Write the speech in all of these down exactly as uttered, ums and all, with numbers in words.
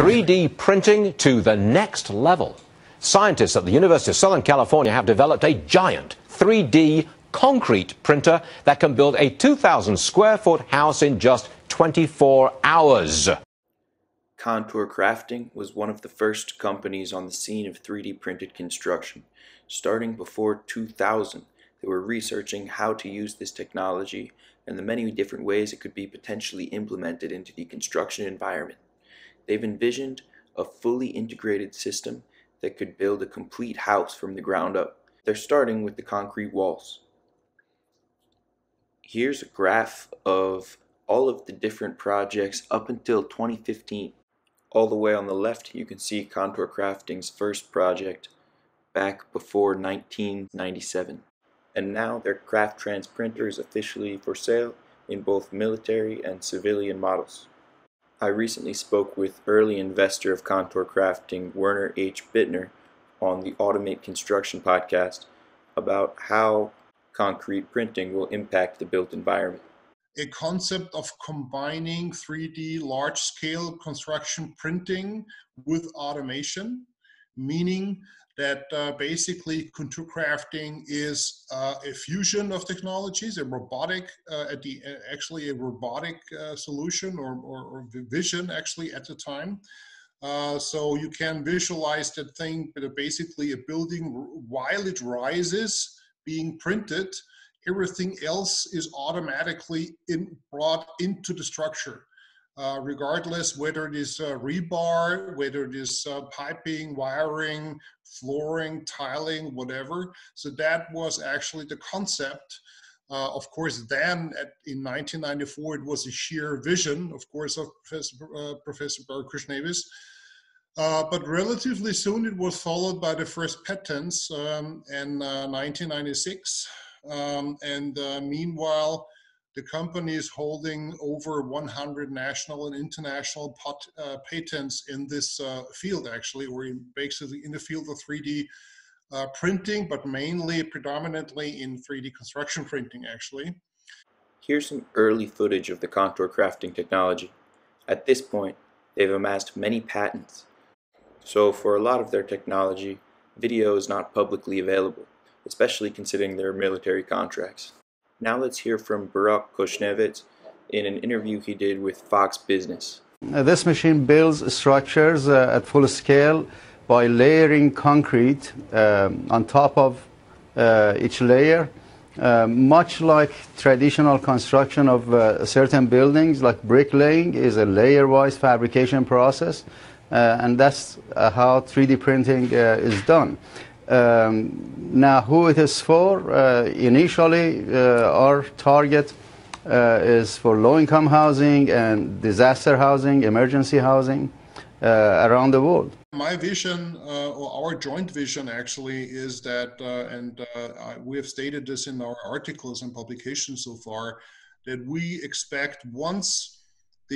three D printing to the next level. Scientists at the University of Southern California have developed a giant three D concrete printer that can build a two thousand square foot house in just twenty-four hours. Contour Crafting was one of the first companies on the scene of three D printed construction. Starting before two thousand, they were researching how to use this technology and the many different ways it could be potentially implemented into the construction environment. They've envisioned a fully integrated system that could build a complete house from the ground up. They're starting with the concrete walls. Here's a graph of all of the different projects up until twenty fifteen. All the way on the left, you can see Contour Crafting's first project back before nineteen ninety-seven. And now their CraftTrans printer is officially for sale in both military and civilian models. I recently spoke with early investor of Contour Crafting, Werner H. Bittner, on the Automate Construction podcast about how concrete printing will impact the built environment. A concept of combining three D large-scale construction printing with automation, meaning that uh, basically Contour Crafting is uh, a fusion of technologies, a robotic, uh, at the, actually a robotic uh, solution or, or, or vision actually at the time. Uh, so you can visualize that thing, but basically a building while it rises being printed, everything else is automatically in, brought into the structure. Uh, regardless whether it is uh, rebar, whether it is uh, piping, wiring, flooring, tiling, whatever. So that was actually the concept. Uh, of course, then at, in nineteen ninety-four, it was a sheer vision, of course, of Professor, uh, Professor Behrokh Khoshnevis. Uh, but relatively soon, it was followed by the first patents um, in uh, nineteen ninety-six. Um, and uh, meanwhile, the company is holding over one hundred national and international pot, uh, patents in this uh, field, actually, or in, basically in the field of three D uh, printing, but mainly predominantly in three D construction printing, actually. Here's some early footage of the Contour Crafting technology. At this point, they've amassed many patents. So for a lot of their technology, video is not publicly available, especially considering their military contracts. Now let's hear from Behrokh Khoshnevis in an interview he did with Fox Business. This machine builds structures uh, at full scale by layering concrete um, on top of uh, each layer, uh, much like traditional construction of uh, certain buildings, like bricklaying is a layer-wise fabrication process, uh, and that's uh, how three D printing uh, is done. Um, now who it is for, uh, initially uh, our target uh, is for low-income housing and disaster housing, emergency housing uh, around the world. My vision, uh, or our joint vision actually, is that, uh, and uh, we have stated this in our articles and publications so far, that we expect once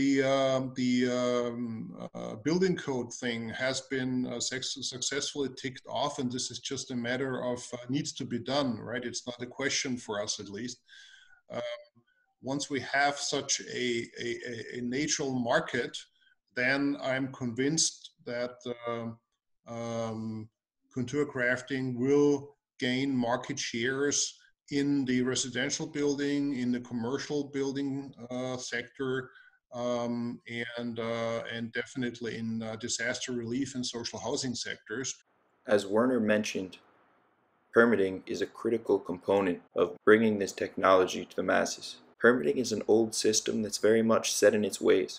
The, uh, the um, uh, building code thing has been uh, successfully ticked off, and this is just a matter of uh, needs to be done, right? It's not a question for us, at least. Uh, once we have such a, a, a natural market, then I'm convinced that uh, um, Contour Crafting will gain market shares in the residential building, in the commercial building uh, sector, Um, and, uh, and definitely in uh, disaster relief and social housing sectors. As Werner mentioned, permitting is a critical component of bringing this technology to the masses. Permitting is an old system that's very much set in its ways.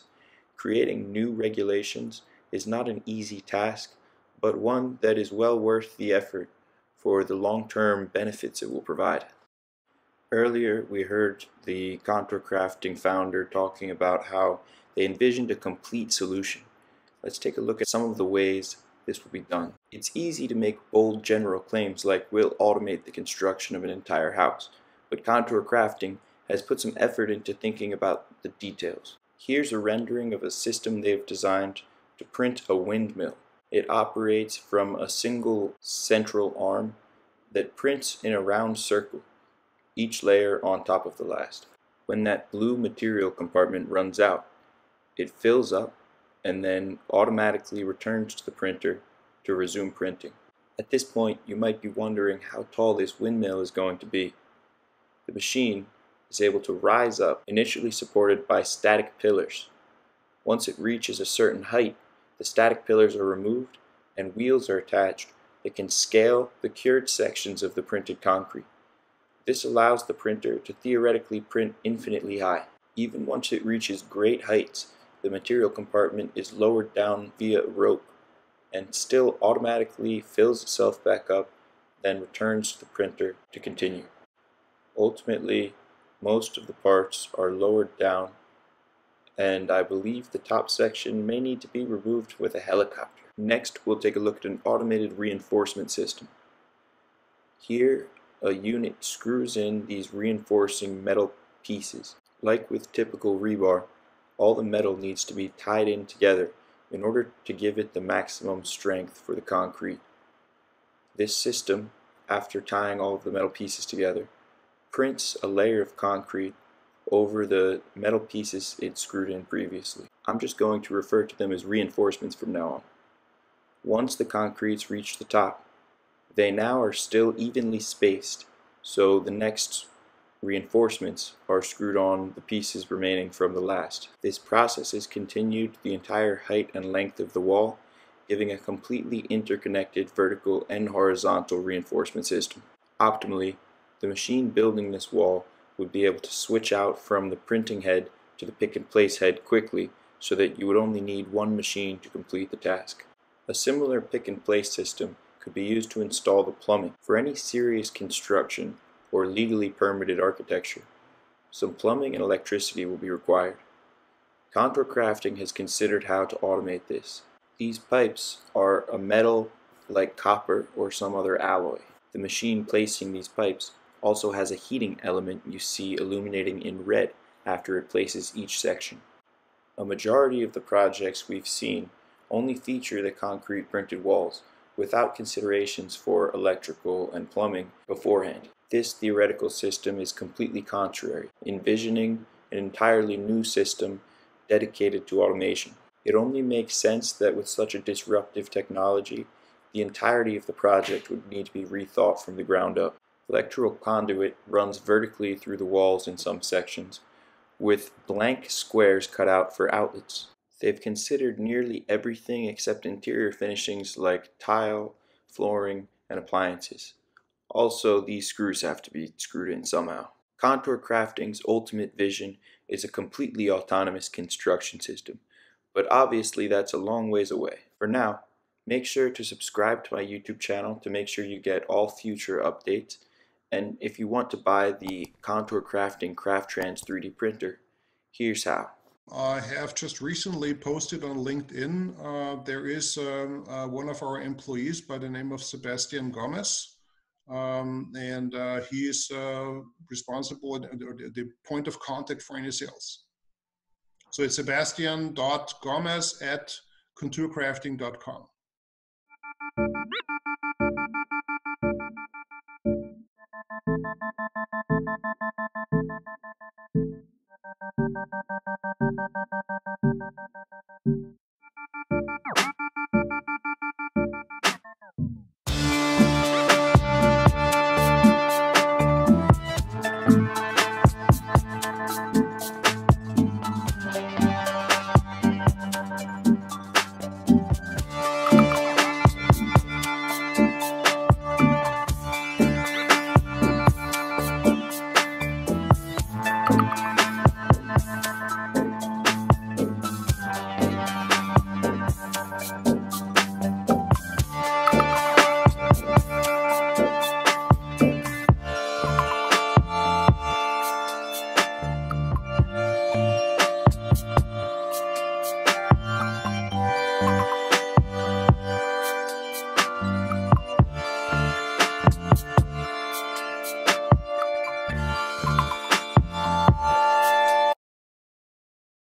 Creating new regulations is not an easy task, but one that is well worth the effort for the long-term benefits it will provide. Earlier, we heard the Contour Crafting founder talking about how they envisioned a complete solution. Let's take a look at some of the ways this will be done. It's easy to make bold general claims like, we'll automate the construction of an entire house, but Contour Crafting has put some effort into thinking about the details. Here's a rendering of a system they've designed to print a windmill. It operates from a single central arm that prints in a round circle, each layer on top of the last. When that blue material compartment runs out, it fills up and then automatically returns to the printer to resume printing. At this point, you might be wondering how tall this windmill is going to be. The machine is able to rise up, initially supported by static pillars. Once it reaches a certain height, the static pillars are removed and wheels are attached that can scale the cured sections of the printed concrete. This allows the printer to theoretically print infinitely high. Even once it reaches great heights, the material compartment is lowered down via a rope and still automatically fills itself back up, then returns to the printer to continue. Ultimately, most of the parts are lowered down, and I believe the top section may need to be removed with a helicopter. Next, we'll take a look at an automated reinforcement system. Here, a unit screws in these reinforcing metal pieces. Like with typical rebar, all the metal needs to be tied in together in order to give it the maximum strength for the concrete. This system, after tying all of the metal pieces together, prints a layer of concrete over the metal pieces it screwed in previously. I'm just going to refer to them as reinforcements from now on. Once the concretes reach the top, they now are still evenly spaced, so the next reinforcements are screwed on the pieces remaining from the last. This process is continued the entire height and length of the wall, giving a completely interconnected vertical and horizontal reinforcement system. Optimally, the machine building this wall would be able to switch out from the printing head to the pick and place head quickly, so that you would only need one machine to complete the task. A similar pick and place system could be used to install the plumbing for any serious construction or legally permitted architecture. Some plumbing and electricity will be required. Contour Crafting has considered how to automate this. These pipes are a metal like copper or some other alloy. The machine placing these pipes also has a heating element you see illuminating in red after it places each section. A majority of the projects we've seen only feature the concrete printed walls, without considerations for electrical and plumbing beforehand. This theoretical system is completely contrary, envisioning an entirely new system dedicated to automation. It only makes sense that with such a disruptive technology, the entirety of the project would need to be rethought from the ground up. Electrical conduit runs vertically through the walls in some sections, with blank squares cut out for outlets. They've considered nearly everything except interior finishings like tile, flooring, and appliances. Also, these screws have to be screwed in somehow. Contour Crafting's ultimate vision is a completely autonomous construction system, but obviously that's a long ways away. For now, make sure to subscribe to my YouTube channel to make sure you get all future updates, and if you want to buy the Contour Crafting CraftTrans three D printer, here's how. I have just recently posted on LinkedIn, uh, there is um, uh, one of our employees by the name of Sebastian Gomez, um, and uh, he is uh, responsible at the point of contact for any sales. So it's sebastian.gomez at contour crafting dot com. Thank you.